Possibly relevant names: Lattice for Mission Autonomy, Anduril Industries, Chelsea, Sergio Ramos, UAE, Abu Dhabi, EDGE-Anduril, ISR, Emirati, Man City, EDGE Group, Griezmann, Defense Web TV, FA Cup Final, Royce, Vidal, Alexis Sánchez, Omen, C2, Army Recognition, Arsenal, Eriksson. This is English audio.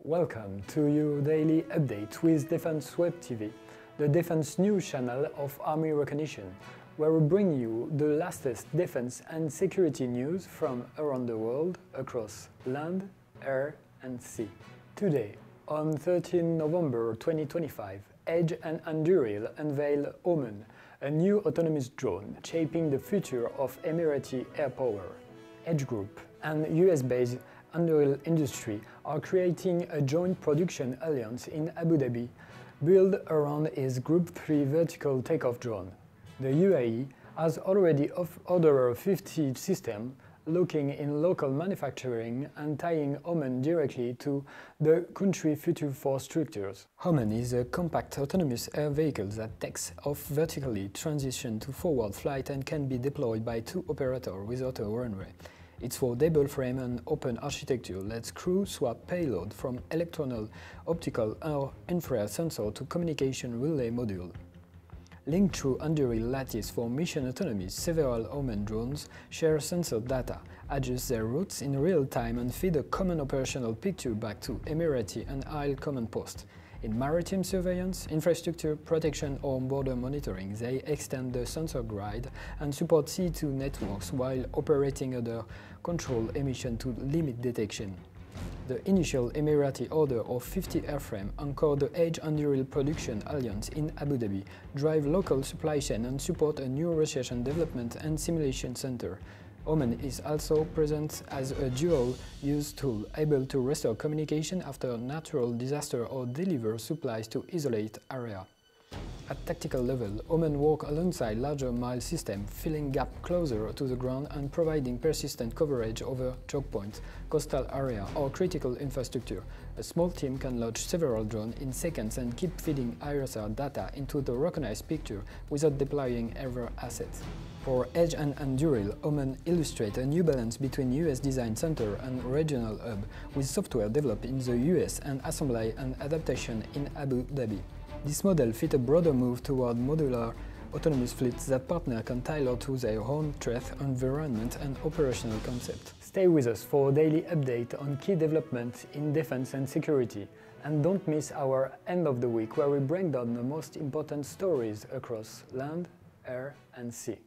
Welcome to your daily update with Defense Web TV, the defense news channel of Army Recognition, where we bring you the latest defense and security news from around the world across land, air and sea. Today, on 13 November 2025, EDGE and Anduril unveil Omen, a new autonomous drone shaping the future of Emirati air power. EDGE Group and US-based Anduril Industries are creating a joint production alliance in Abu Dhabi, built around its Group 3 vertical takeoff drone. The UAE has already ordered 50 systems, looking in local manufacturing and tying Omen directly to the country's future force structures. Omen is a compact autonomous air vehicle that takes off vertically, transition to forward flight and can be deployed by two operators without a runway. Its foldable frame and open architecture lets crew swap payload from electronic, optical or infrared sensor to communication relay module. Linked through Anduril Lattice for Mission Autonomy, several Omen drones share sensor data, adjust their routes in real time and feed a common operational picture back to Emirati and Isle command posts. In maritime surveillance, infrastructure, protection or border monitoring, they extend the sensor grid and support C2 networks while operating under control emission to limit detection. The initial Emirati order of 50 airframe anchors the EDGE-Anduril production alliance in Abu Dhabi, drive local supply chain and support a new research and development and simulation center. Omen is also present as a dual-use tool, able to restore communication after a natural disaster or deliver supplies to isolated areas. At tactical level, Omen works alongside larger missile systems, filling gaps closer to the ground and providing persistent coverage over choke points, coastal areas or critical infrastructure. A small team can launch several drones in seconds and keep feeding ISR data into the recognized picture without deploying ever assets. For EDGE and Anduril, Omen illustrates a new balance between US design center and regional hub, with software developed in the US and assembly and adaptation in Abu Dhabi. This model fits a broader move toward modular autonomous fleets that partners can tailor to their own threat, environment and operational concept. Stay with us for a daily update on key developments in defense and security. And don't miss our end of the week, where we break down the most important stories across land, air and sea.